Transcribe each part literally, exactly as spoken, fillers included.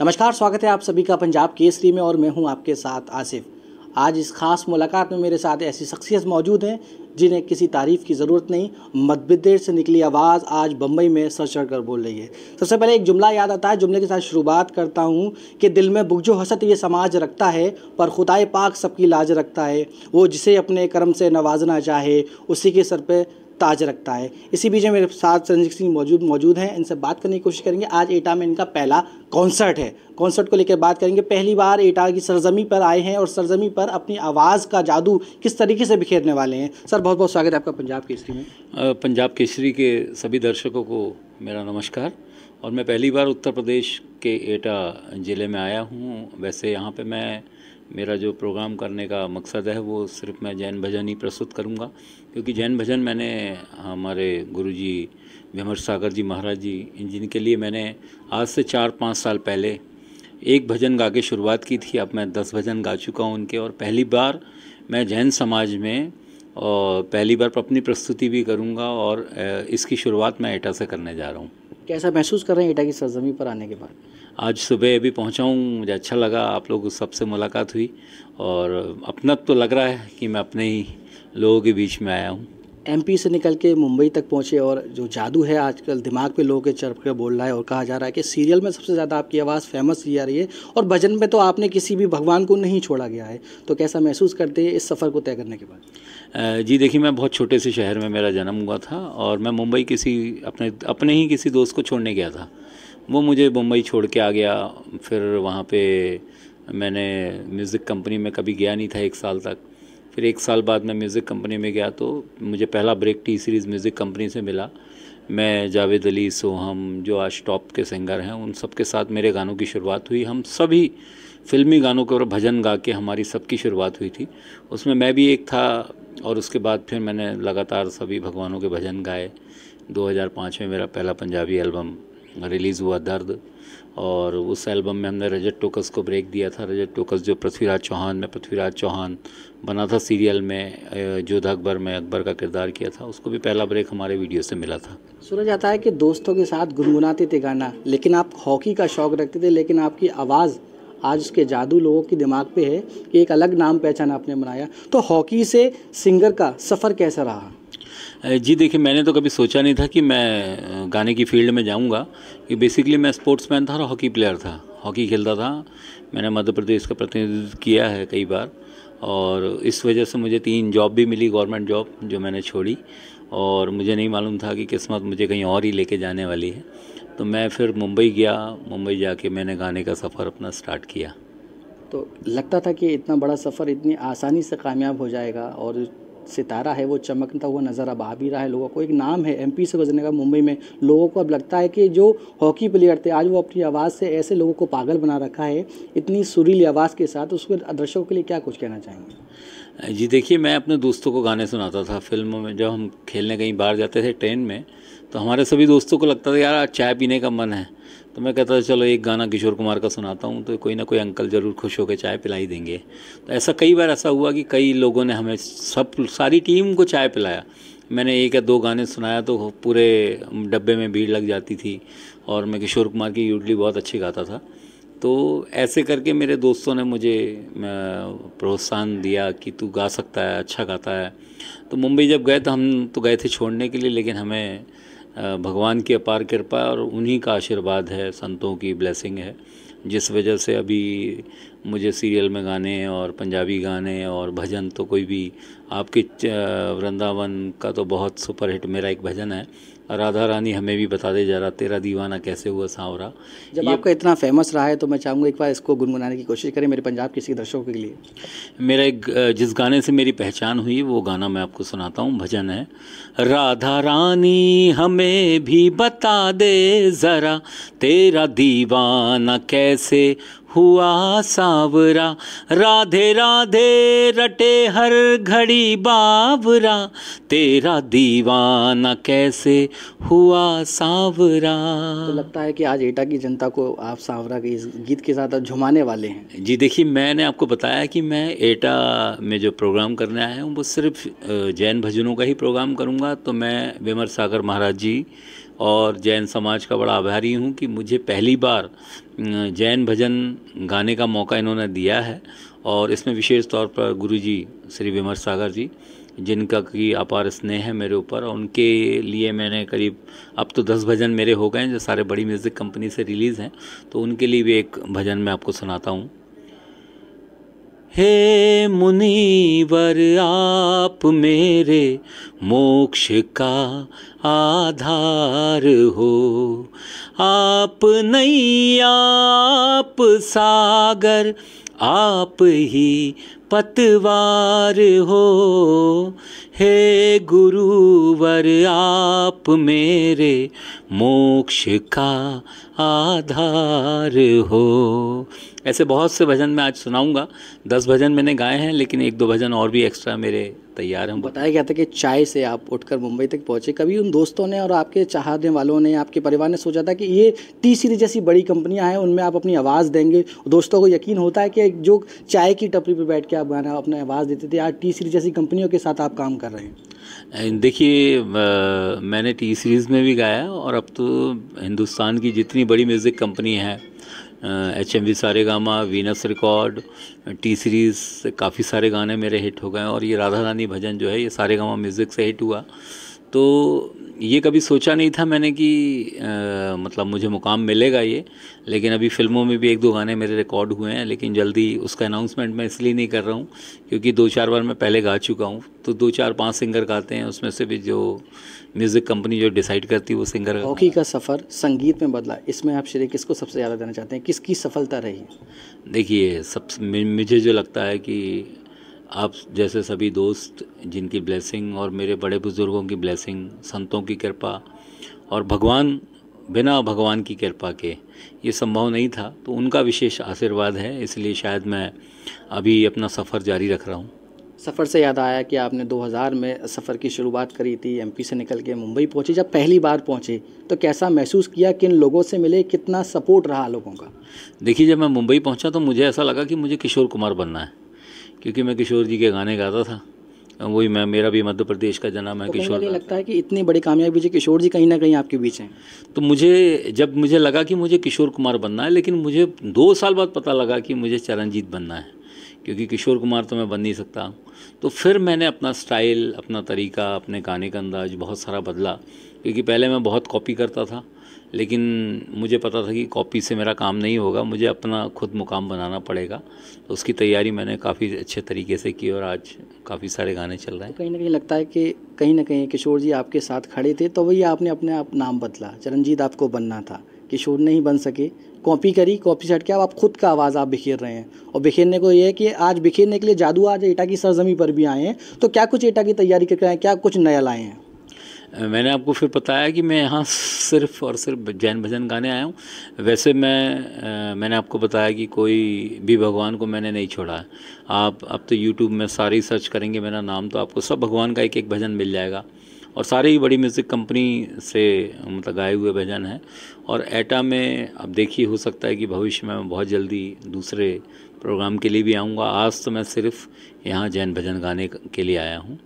नमस्कार, स्वागत है आप सभी का पंजाब केसरी में और मैं हूं आपके साथ आसिफ। आज इस खास मुलाकात में मेरे साथ ऐसी शख्सियत मौजूद हैं जिन्हें किसी तारीफ़ की ज़रूरत नहीं। मतभेद से निकली आवाज़ आज बम्बई में सर चढ़ कर बोल रही है। सबसे पहले एक जुमला याद आता है, जुमले के साथ शुरुआत करता हूँ कि दिल में बुगजो हसत ये समाज रखता है, पर खुदाए पाक सबकी लाज रखता है। वो जिसे अपने करम से नवाजना चाहे उसी के सर पर ताज रखता है। इसी बीच मेरे साथ चरणजीत सिंह मौजूद मौजूद हैं, इनसे बात करने की कोशिश करेंगे। आज एटा में इनका पहला कॉन्सर्ट है, कॉन्सर्ट को लेकर बात करेंगे। पहली बार एटा की सरजमी पर आए हैं और सरजमी पर अपनी आवाज़ का जादू किस तरीके से बिखेरने वाले हैं। सर, बहुत बहुत स्वागत है आपका पंजाब केसरी में। पंजाब केसरी के सभी दर्शकों को मेरा नमस्कार। और मैं पहली बार उत्तर प्रदेश के एटा ज़िले में आया हूँ। वैसे यहाँ पर मैं मेरा जो प्रोग्राम करने का मकसद है वो सिर्फ मैं जैन भजन ही प्रस्तुत करूंगा, क्योंकि जैन भजन मैंने हमारे गुरुजी व्यमर सागर जी महाराज जी जिनके लिए मैंने आज से चार पाँच साल पहले एक भजन गा के शुरुआत की थी। अब मैं दस भजन गा चुका हूं उनके, और पहली बार मैं जैन समाज में और पहली बार अपनी प्रस्तुति भी करूँगा और इसकी शुरुआत मैं एटा से करने जा रहा हूँ। कैसा महसूस कर रहे हैं एटा की सरजमी पर आने के बाद? आज सुबह अभी पहुँचा हूँ, मुझे अच्छा लगा, आप लोग सबसे मुलाकात हुई और अपना तो लग रहा है कि मैं अपने ही लोगों के बीच में आया हूँ। एमपी से निकल के मुंबई तक पहुँचे और जो जादू है आजकल दिमाग पे लोगों के चढ़ के बोल रहा है, और कहा जा रहा है कि सीरियल में सबसे ज़्यादा आपकी आवाज़ फेमस ली जा रही है और भजन में तो आपने किसी भी भगवान को नहीं छोड़ा गया है, तो कैसा महसूस करते हैं इस सफ़र को तय करने के बाद? जी देखिए, मैं बहुत छोटे से शहर में मेरा जन्म हुआ था और मैं मुंबई किसी अपने अपने ही किसी दोस्त को छोड़ने गया था। वो मुझे मुंबई छोड़ के आ गया। फिर वहाँ पे मैंने म्यूज़िक कंपनी में कभी गया नहीं था एक साल तक। फिर एक साल बाद मैं म्यूज़िक कंपनी में गया तो मुझे पहला break T series music company से मिला। मैं जावेद अली, सोहम जो आज टॉप के सिंगर हैं, उन सब के साथ मेरे गानों की शुरुआत हुई। हम सभी फिल्मी गानों के और भजन गा के हमारी सबकी शुरुआत हुई थी, उसमें मैं भी एक था। और उसके बाद फिर मैंने लगातार सभी भगवानों के भजन गाए। दो हज़ार पाँच में मेरा पहला पंजाबी एल्बम रिलीज़ हुआ, दर्द, और उस एल्बम में हमने रजत टोकस को ब्रेक दिया था। रजत टोकस जो पृथ्वीराज चौहान में पृथ्वीराज चौहान बना था सीरियल में, जोधा अकबर में अकबर का किरदार किया था, उसको भी पहला ब्रेक हमारे वीडियो से मिला था। सुना जाता है कि दोस्तों के साथ गुनगुनाते थे गाना, लेकिन आप हॉकी का शौक़ रखते थे, लेकिन आपकी आवाज़ आज उसके जादू लोगों के दिमाग पे है कि एक अलग नाम पहचान आपने बनाया। तो हॉकी से सिंगर का सफ़र कैसा रहा? जी देखिए, मैंने तो कभी सोचा नहीं था कि मैं गाने की फील्ड में जाऊंगा, कि बेसिकली मैं स्पोर्ट्समैन था और हॉकी प्लेयर था, हॉकी खेलता था। मैंने मध्य प्रदेश का प्रतिनिधित्व किया है कई बार, और इस वजह से मुझे तीन जॉब भी मिली, गवर्नमेंट जॉब जो मैंने छोड़ी, और मुझे नहीं मालूम था कि किस्मत मुझे कहीं और ही लेके जाने वाली है। तो मैं फिर मुंबई गया, मुंबई जाके मैंने गाने का सफ़र अपना स्टार्ट किया। तो लगता था कि इतना बड़ा सफ़र इतनी आसानी से कामयाब हो जाएगा, और सितारा है वो चमकता हुआ नज़र अब आ भी रहा है। लोगों को एक नाम है एमपी से गुजरने का, मुंबई में लोगों को अब लगता है कि जो हॉकी प्लेयर थे आज वो अपनी आवाज़ से ऐसे लोगों को पागल बना रखा है इतनी सुरीली आवाज़ के साथ। उसके दर्शकों के लिए क्या कुछ कहना चाहेंगे? जी देखिए, मैं अपने दोस्तों को गाने सुनाता था फिल्मों में। जब हम खेलने कहीं बाहर जाते थे ट्रेन में, तो हमारे सभी दोस्तों को लगता था यार आज चाय पीने का मन है, तो मैं कहता था चलो एक गाना किशोर कुमार का सुनाता हूँ, तो कोई ना कोई अंकल ज़रूर खुश होकर चाय पिलाई देंगे। तो ऐसा कई बार ऐसा हुआ कि कई लोगों ने हमें सब सारी टीम को चाय पिलाया। मैंने एक या दो गाने सुनाया तो पूरे डब्बे में भीड़ लग जाती थी, और मैं किशोर कुमार की यूडली बहुत अच्छी गाता था। तो ऐसे करके मेरे दोस्तों ने मुझे प्रोत्साहन दिया कि तू गा सकता है, अच्छा गाता है। तो मुंबई जब गए तो हम तो गए थे छोड़ने के लिए, लेकिन हमें भगवान की अपार कृपा और उन्हीं का आशीर्वाद है, संतों की ब्लेसिंग है, जिस वजह से अभी मुझे सीरियल में गाने और पंजाबी गाने और भजन तो कोई भी, आपके वृंदावन का तो बहुत सुपरहिट मेरा एक भजन है, राधा रानी हमें भी बता दे जा रहा, तेरा दीवाना कैसे हुआ सांवरा। जब आपका इतना फेमस रहा है तो मैं चाहूँगा एक बार इसको गुनगुनाने की कोशिश करें मेरे पंजाब किसी दर्शकों के लिए। मेरा एक जिस गाने से मेरी पहचान हुई वो गाना मैं आपको सुनाता हूँ, भजन है। राधा रानी हमें भी बता दे ज़रा, तेरा दीवाना कैसे हुआ सावरा, राधे राधे रटे हर घड़ी बावरा, तेरा दीवाना कैसे हुआ सावरा। तो लगता है कि आज एटा की जनता को आप सावरा के इस गीत के साथ झुमाने वाले हैं। जी देखिए, मैंने आपको बताया कि मैं एटा में जो प्रोग्राम करने आया हूँ वो सिर्फ जैन भजनों का ही प्रोग्राम करूँगा। तो मैं व्यमर सागर महाराज जी और जैन समाज का बड़ा आभारी हूँ कि मुझे पहली बार जैन भजन गाने का मौका इन्होंने दिया है। और इसमें विशेष तौर पर गुरुजी श्री व्यमर सागर जी, जिनका कि अपार स्नेह है मेरे ऊपर, और उनके लिए मैंने करीब अब तो दस भजन मेरे हो गए हैं जो सारे बड़ी म्यूज़िक कंपनी से रिलीज़ हैं। तो उनके लिए भी एक भजन मैं आपको सुनाता हूँ। हे मुनीवर आप मेरे मोक्ष का आधार हो, आप नैया आप सागर आप ही पतवार हो। हे गुरुवर आप मेरे मोक्ष का आधार हो। ऐसे बहुत से भजन मैं आज सुनाऊंगा। दस भजन मैंने गाए हैं, लेकिन एक दो भजन और भी एक्स्ट्रा मेरे तैयार हैं। बताया गया था कि चाय से आप उठकर मुंबई तक पहुंचे। कभी उन दोस्तों ने और आपके चाहने वालों ने, आपके परिवार ने सोचा था कि ये टी सीरीज़ जैसी बड़ी कंपनियां हैं, उनमें आप अपनी आवाज़ देंगे? दोस्तों को यकीन होता है कि जो चाय की टपरी पर बैठ के आप गाना अपनी आवाज़ देते थे, आज टी सीरीज़ जैसी कंपनियों के साथ आप काम कर रहे हैं। देखिए, मैंने टी सीरीज़ में भी गाया, और अब तो हिंदुस्तान की जितनी बड़ी म्यूज़िक कंपनी है, HMV, Saregama, Venus record, T series, काफ़ी सारे गाने मेरे हिट हो गए। और ये राधा रानी भजन जो है, ये सारे गामा म्यूज़िक से हिट हुआ। तो ये कभी सोचा नहीं था मैंने कि आ, मतलब मुझे मुकाम मिलेगा ये। लेकिन अभी फ़िल्मों में भी एक दो गाने मेरे रिकॉर्ड हुए हैं, लेकिन जल्दी उसका अनाउंसमेंट मैं इसलिए नहीं कर रहा हूँ क्योंकि दो चार बार मैं पहले गा चुका हूँ। तो दो चार पांच सिंगर गाते हैं, उसमें से भी जो म्यूज़िक कंपनी जो डिसाइड करती है वो सिंगर। हॉकी का सफ़र संगीत में बदला, इसमें आप श्रेय किसको सबसे ज़्यादा देना चाहते हैं? किसकी सफलता रही? देखिए, सब मुझे जो लगता है कि आप जैसे सभी दोस्त जिनकी ब्लेसिंग और मेरे बड़े बुज़ुर्गों की ब्लेसिंग, संतों की कृपा, और भगवान, बिना भगवान की कृपा के ये संभव नहीं था। तो उनका विशेष आशीर्वाद है, इसलिए शायद मैं अभी अपना सफ़र जारी रख रहा हूँ। सफ़र से याद आया कि आपने दो हज़ार में सफ़र की शुरुआत करी थी, एमपी से निकल के मुंबई पहुँचे। जब पहली बार पहुँचे तो कैसा महसूस किया, किन लोगों से मिले, कितना सपोर्ट रहा लोगों का? देखिए, जब मैं मुंबई पहुँचा तो मुझे ऐसा लगा कि मुझे किशोर कुमार बनना है, क्योंकि मैं किशोर जी के गाने गाता था। वही मैं मेरा भी मध्य प्रदेश का जन्म है। तो किशोर, लगता है कि इतनी बड़ी कामयाबी जी किशोर जी कहीं ना कहीं आपके बीच हैं। तो मुझे, जब मुझे लगा कि मुझे किशोर कुमार बनना है, लेकिन मुझे दो साल बाद पता लगा कि मुझे चरणजीत बनना है, क्योंकि किशोर कुमार तो मैं बन नहीं सकता। तो फिर मैंने अपना स्टाइल, अपना तरीका, अपने गाने का अंदाज बहुत सारा बदला, क्योंकि पहले मैं बहुत कॉपी करता था, लेकिन मुझे पता था कि कॉपी से मेरा काम नहीं होगा, मुझे अपना खुद मुकाम बनाना पड़ेगा। तो उसकी तैयारी मैंने काफ़ी अच्छे तरीके से की, और आज काफ़ी सारे गाने चल रहे हैं। कहीं ना कहीं लगता है कि कहीं ना कहीं किशोर जी आपके साथ खड़े थे, तो वही आपने अपने आप नाम बदला। चरणजीत आपको बनना था, किशोर नहीं बन सके, कॉपी करी, कॉपी से हट के अब आप खुद का आवाज़ आप बिखेर रहे हैं। और बिखेरने को ये है कि आज बिखेरने के लिए जादू, आज एटा की सरजमी पर भी आए हैं। तो क्या कुछ एटा की तैयारी करके आए, क्या कुछ नया लाए हैं? मैंने आपको फिर बताया कि मैं यहाँ सिर्फ और सिर्फ जैन भजन गाने आया हूँ। वैसे मैं आ, मैंने आपको बताया कि कोई भी भगवान को मैंने नहीं छोड़ा है। आप अब तो यूट्यूब में सारे सर्च करेंगे मेरा नाम, तो आपको सब भगवान का एक एक भजन मिल जाएगा, और सारे ही बड़ी म्यूज़िक कंपनी से मतलब गाए हुए भजन हैं। और एटा में अब देखिए, हो सकता है कि भविष्य में मैं बहुत जल्दी दूसरे प्रोग्राम के लिए भी आऊँगा। आज तो मैं सिर्फ यहाँ जैन भजन गाने के लिए आया हूँ।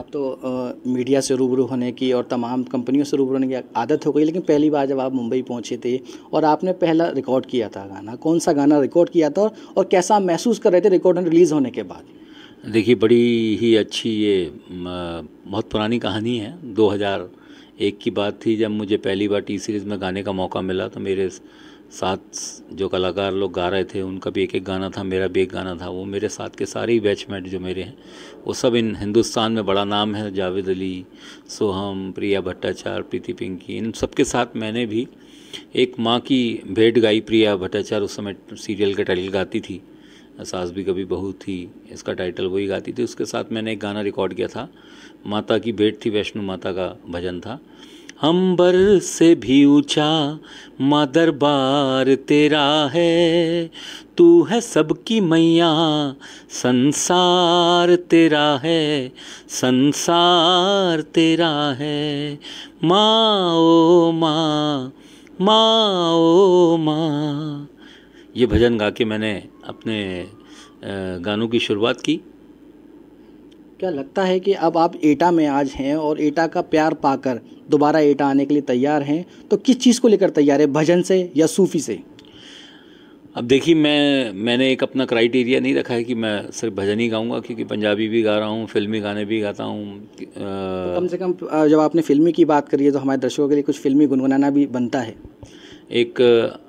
अब तो आ, मीडिया से रूबरू होने की और तमाम कंपनियों से रूबरू होने की आदत हो गई, लेकिन पहली बार जब आप मुंबई पहुंचे थे और आपने पहला रिकॉर्ड किया था गाना, कौन सा गाना रिकॉर्ड किया था और कैसा महसूस कर रहे थे रिकॉर्ड रिलीज़ होने के बाद? देखिए, बड़ी ही अच्छी, ये बहुत पुरानी कहानी है। दो हज़ार एक की बात थी, जब मुझे पहली बार टी सीरीज़ में गाने का मौका मिला। तो मेरे साथ जो कलाकार लोग गा रहे थे, उनका भी एक एक गाना था, मेरा भी एक गाना था। वो मेरे साथ के सारे ही बैचमेट जो मेरे हैं, वो सब इन हिंदुस्तान में बड़ा नाम है, जावेद अली, सोहम, प्रिया भट्टाचार्य, प्रीति पिंकी, इन सब के साथ मैंने भी एक माँ की भेंट गाई। प्रिया भट्टाचार्य उस समय सीरियल का टाइटल गाती थी, सास भी कभी बहू थी, इसका टाइटल वही गाती थी। उसके साथ मैंने एक गाना रिकॉर्ड किया था, माता की भेंट थी, वैष्णो माता का भजन था। हम बर से भी ऊंचा माँ दरबार तेरा है, तू है सबकी मैया संसार तेरा है, संसार तेरा है। माँ ओ माँ, माँ ओ माँ, ये भजन गा के मैंने अपने गानों की शुरुआत की। क्या लगता है कि अब आप एटा में आज हैं और एटा का प्यार पाकर दोबारा एटा आने के लिए तैयार हैं, तो किस चीज़ को लेकर तैयार है, भजन से या सूफ़ी से? अब देखिए, मैं मैंने एक अपना क्राइटेरिया नहीं रखा है कि मैं सिर्फ भजन ही गाऊंगा, क्योंकि पंजाबी भी गा रहा हूँ, फिल्मी गाने भी गाता हूँ। तो कम से कम जब आपने फिल्मी की बात करी है तो हमारे दर्शकों के लिए कुछ फिल्मी गुनगुनाना भी बनता है। एक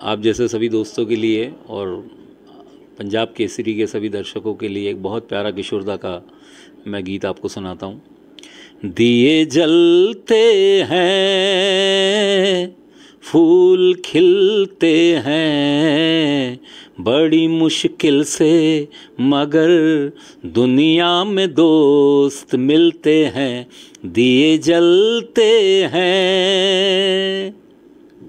आप जैसे सभी दोस्तों के लिए और पंजाब केसरी के सभी दर्शकों के लिए एक बहुत प्यारा किशोरदा का मैं गीत आपको सुनाता हूँ। दिए जलते हैं, फूल खिलते हैं, बड़ी मुश्किल से मगर दुनिया में दोस्त मिलते हैं। दिए जलते हैं।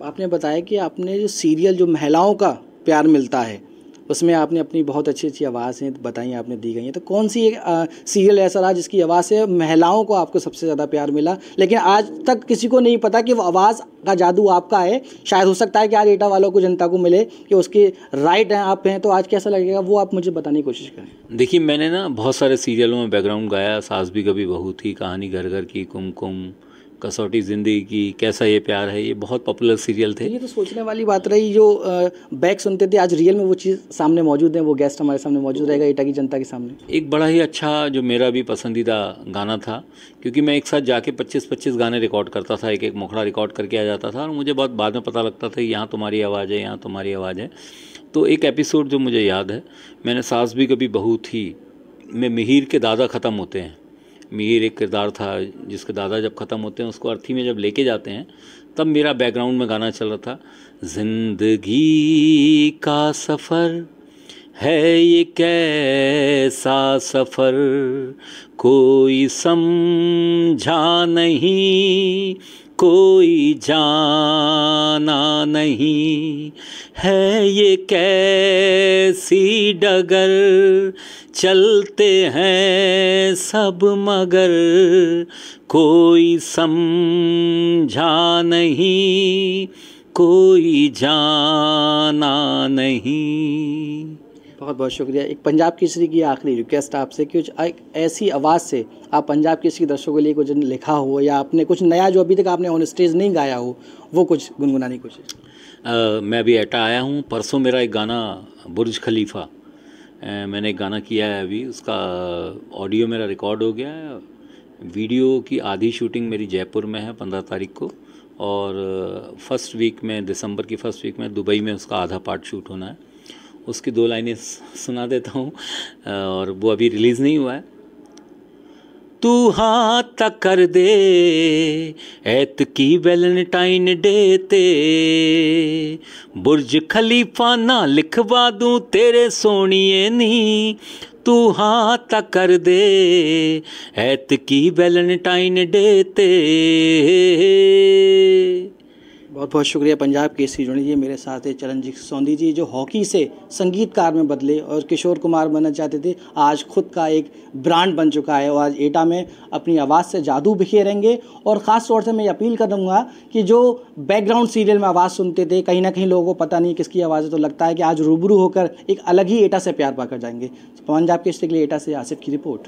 आपने बताया कि आपने जो सीरियल जो महिलाओं का प्यार मिलता है उसमें आपने अपनी बहुत अच्छी अच्छी आवाज़ें बताई आपने दी गई हैं, तो कौन सी एक आ, सीरियल ऐसा रहा जिसकी आवाज़ से महिलाओं को आपको सबसे ज़्यादा प्यार मिला, लेकिन आज तक किसी को नहीं पता कि वो आवाज़ का जादू आपका है? शायद हो सकता है कि आज एटा वालों को, जनता को मिले कि उसके राइट हैं, आप हैं, तो आज कैसा लगेगा वो आप मुझे बताने की कोशिश करें। देखिए, मैंने ना बहुत सारे सीरियलों में बैकग्राउंड गाया। सास भी कभी बहू थी, कहानी घर घर की, कुमकुम, कसौटी जिंदगी की, कैसा ये प्यार है, ये बहुत पॉपुलर सीरियल थे। ये तो सोचने वाली बात रही, जो बैक सुनते थे आज रियल में वो चीज़ सामने मौजूद है, वो गेस्ट हमारे सामने मौजूद रहेगा एटा की जनता के सामने। एक बड़ा ही अच्छा जो मेरा भी पसंदीदा गाना था, क्योंकि मैं एक साथ जाके पच्चीस पच्चीस गाने रिकॉर्ड करता था, एक एक मुखड़ा रिकॉर्ड करके आ जाता था और मुझे बहुत बाद में पता लगता था यहाँ तुम्हारी आवाज़ है, यहाँ तुम्हारी आवाज़ है। तो एक एपिसोड जो मुझे याद है, मैंने सास भी कभी बहू थी में मिहिर के दादा ख़त्म होते हैं, मीर एक किरदार था जिसके दादा जब ख़त्म होते हैं उसको अर्थी में जब लेके जाते हैं, तब मेरा बैकग्राउंड में गाना चल रहा था। जिंदगी का सफ़र है ये कैसा सफ़र, कोई समझा नहीं, कोई जाना नहीं, है ये कैसी डगर, चलते हैं सब मगर, कोई समझा नहीं, कोई जाना नहीं। बहुत बहुत शुक्रिया। एक पंजाब केसरी की आखिरी रिक्वेस्ट आपसे, कुछ एक ऐसी आवाज़ से आप पंजाब केसरी दर्शकों के लिए कुछ लिखा हो या आपने कुछ नया जो अभी तक आपने ऑन स्टेज नहीं गाया हो वो कुछ गुनगुनाने की कोशिश। मैं अभी एटा आया हूँ, परसों मेरा एक गाना बुर्ज खलीफा मैंने एक गाना किया है, अभी उसका ऑडियो मेरा रिकॉर्ड हो गया है, वीडियो की आधी शूटिंग मेरी जयपुर में है पंद्रह तारीख को, और फर्स्ट वीक में, दिसंबर की फर्स्ट वीक में दुबई में उसका आधा पार्ट शूट होना है। उसकी दो लाइनें सुना देता हूँ और वो अभी रिलीज़ नहीं हुआ है। तू हाथ तक कर दे ऐत की वैलेंटाइन डे ते, बुर्ज खलीफा ना लिखवा दूँ तेरे सोनिए नी, तू हाथ तक कर दे ऐत की वैलेंटाइन डे ते। बहुत बहुत शुक्रिया पंजाब केसरी जोड़ी जी। मेरे साथ है चरणजीत सिंह सोंधी जी, जो हॉकी से संगीतकार में बदले और किशोर कुमार बनना चाहते थे, आज खुद का एक ब्रांड बन चुका है और आज एटा में अपनी आवाज़ से जादू बिखेरेंगे। और ख़ास तौर से मैं अपील करूँगा कि जो बैकग्राउंड सीरियल में आवाज़ सुनते थे, कहीं ना कहीं लोगों को पता नहीं किसकी आवाज़ है, तो लगता है कि आज रूबरू होकर एक अलग ही एटा से प्यार पाकर जाएंगे। पंजाब केसरी के लिए एटा से आसिफ की रिपोर्ट।